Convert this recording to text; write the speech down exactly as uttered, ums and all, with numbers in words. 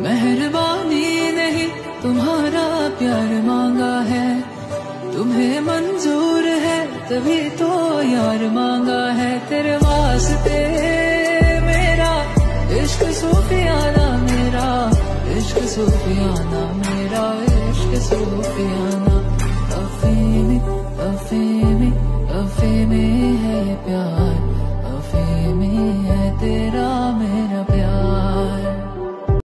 मेहरबानी नहीं तुम्हारा प्यार मांगा है, तुम्हें मंजूर है तभी तो यार मांगा है। तेरे वास्ते मेरा इश्क सूफियाना, मेरा इश्क सूफियाना, मेरा इश्क सूफियाना। अफे में अफे में अफे में है प्यार, अफे में है तेरा मेरा।